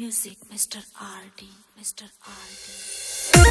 Music, Mr. RD, Mr. RD.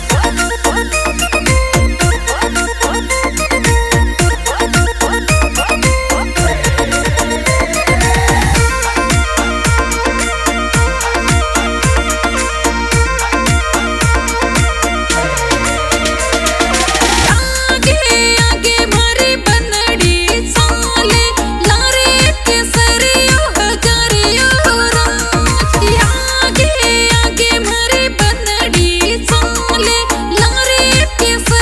Yes, sir.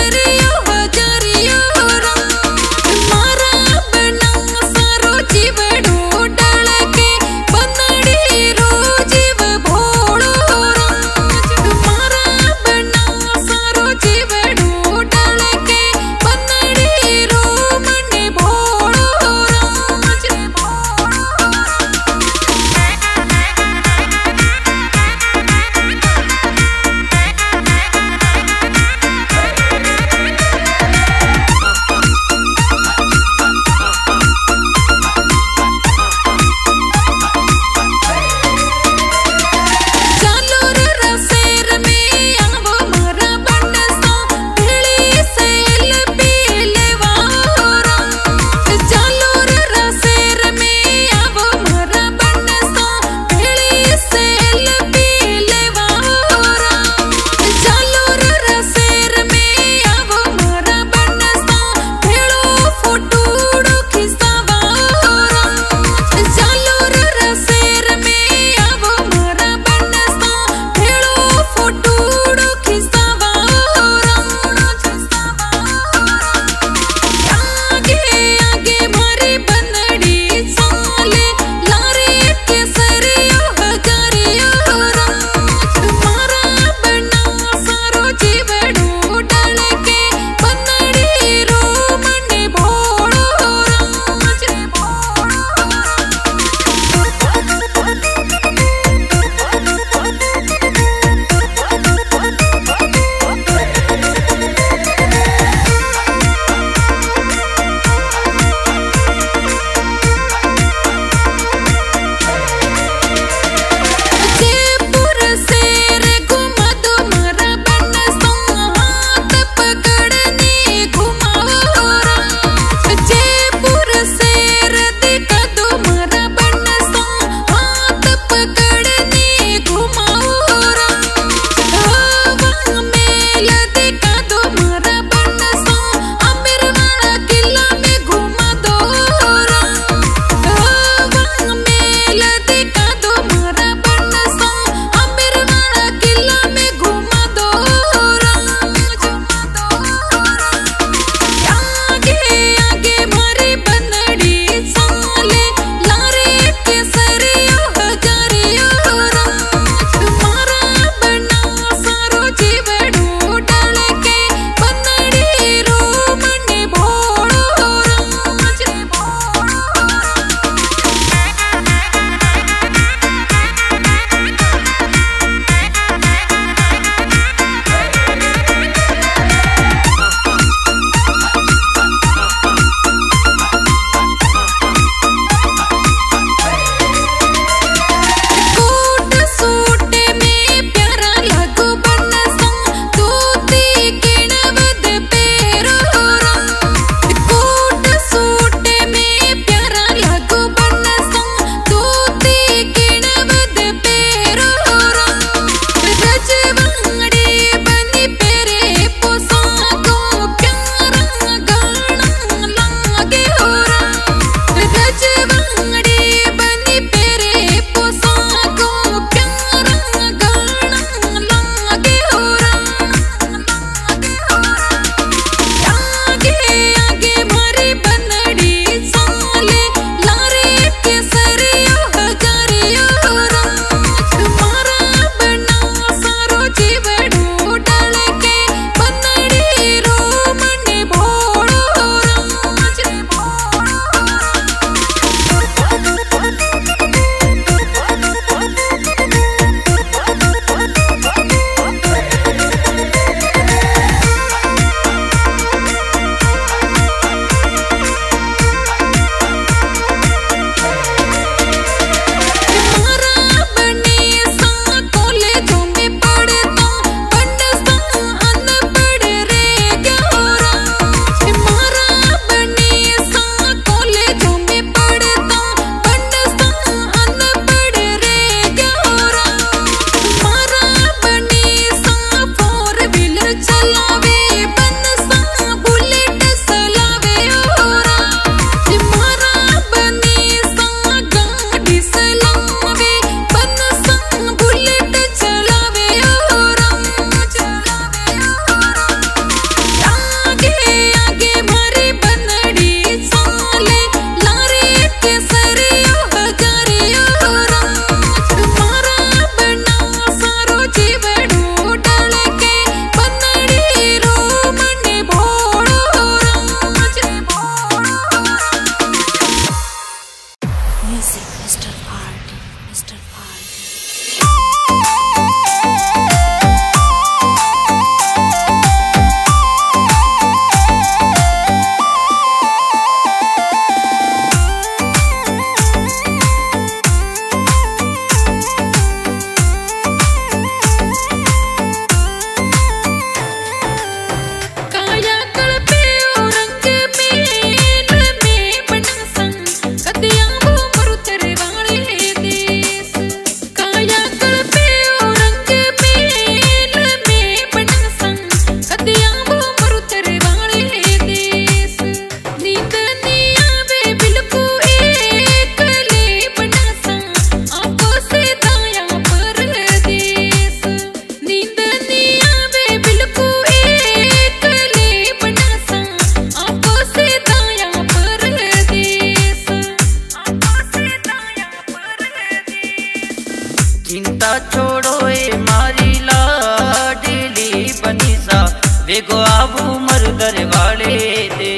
देखो अब उम्र दरवाले दे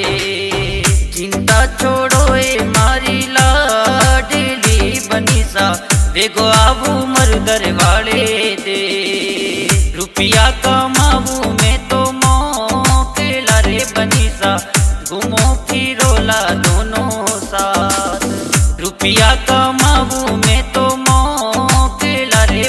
चिंता छोड़ो ए मारी लाडली बनी सा देखो अब उम्र दरवाले दे रुपया कमाऊ में तो मौके लारे बनी सा घूमो फिरो ला दोनों साथ रुपया कमाऊ में तो मौके लारे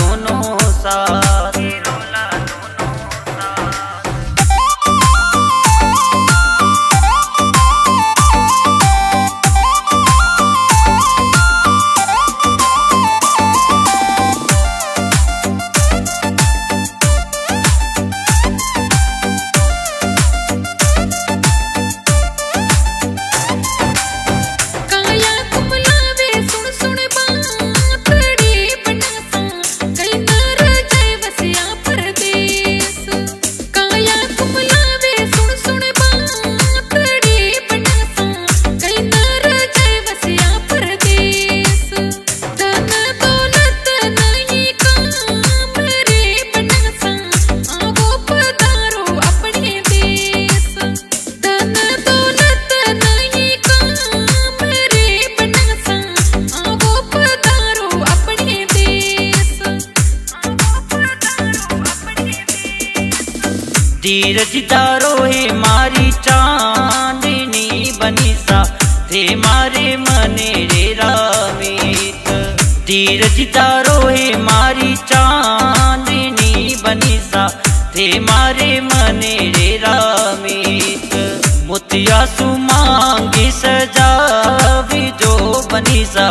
दोनों साथ धीरज दारो है मारी चांदनी बनी सा रे मारे मने रे रामीत धीरज दारो है मारी चांदनी बनी सा रे मारे मने रे रामीत मोतिया सुमांगी सजा भी जो बनी सा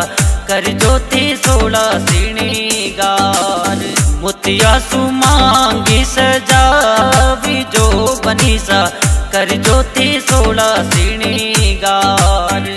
कर जो ते सोला श्रीगार मोतिया सुमांगी सजा जो बनी सा कर जोती सोला श्रीगार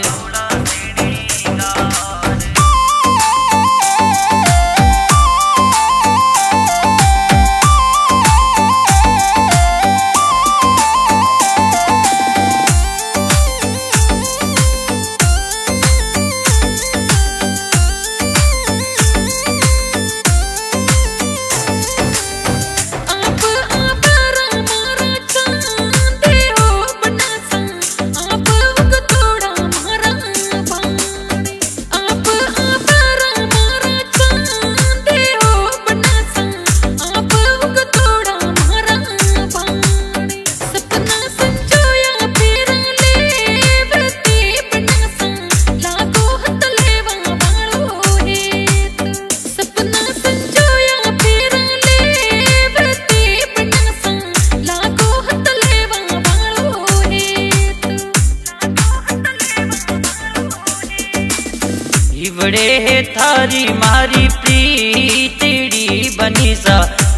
हिवड़े है थारी मारी प्रीतिड़ी बनी सा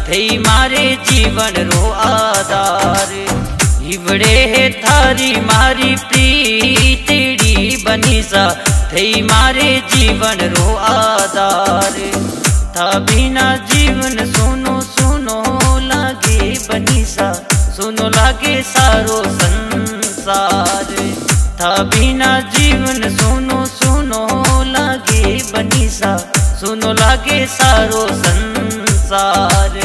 थई मारे जीवन रो आधार हिवड़े है थारी मारी प्रीतिड़ी बनी सा थई मारे जीवन रो आधार था बिना जीवन सुनो सुनो लागे बनी सा सुनो लागे सारो संसार था बिना जीवन सुनो सुनो लागे बनी सा सुनो लागे सारो संसार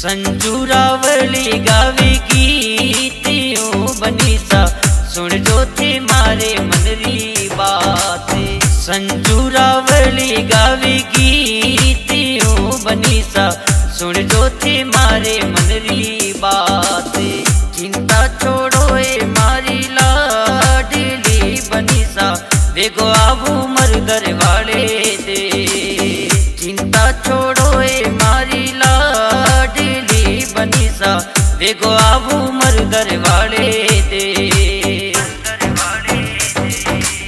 संजू रावली गावे गीतियों बनी सा सुन जो थे मारे मनरी बातें संजू रावली गावे गीतियों बनी सा चिंता सुन जोती मारे मन री बात, चिंता छोड़ो ए मारी लाडली बनी सा देखो आबू मर घर वाले दे, चिंता छोड़ो ए मारी लाडली बनी सा देखो आबू मर घर वाले।